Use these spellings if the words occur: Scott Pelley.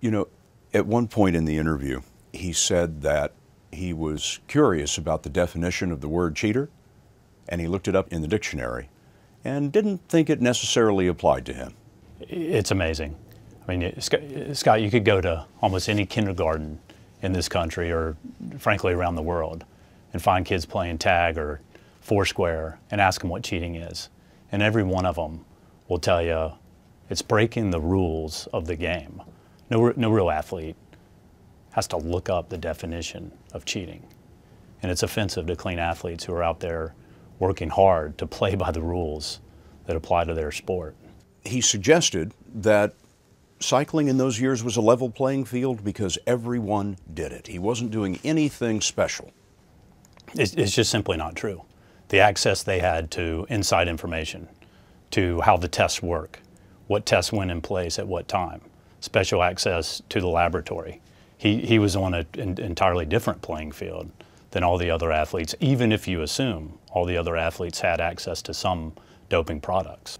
You know, at one point in the interview, he said that he was curious about the definition of the word cheater, and he looked it up in the dictionary and didn't think it necessarily applied to him. It's amazing. I mean, Scott, you could go to almost any kindergarten in this country or, frankly, around the world and find kids playing tag or Foursquare and ask them what cheating is. And every one of them will tell you it's breaking the rules of the game. No real athlete has to look up the definition of cheating. And it's offensive to clean athletes who are out there working hard to play by the rules that apply to their sport. He suggested that cycling in those years was a level playing field because everyone did it. He wasn't doing anything special. It's just simply not true. The access they had to inside information, to how the tests work, what tests went in place at what time, special access to the laboratory. He was on an entirely different playing field than all the other athletes, even if you assume all the other athletes had access to some doping products.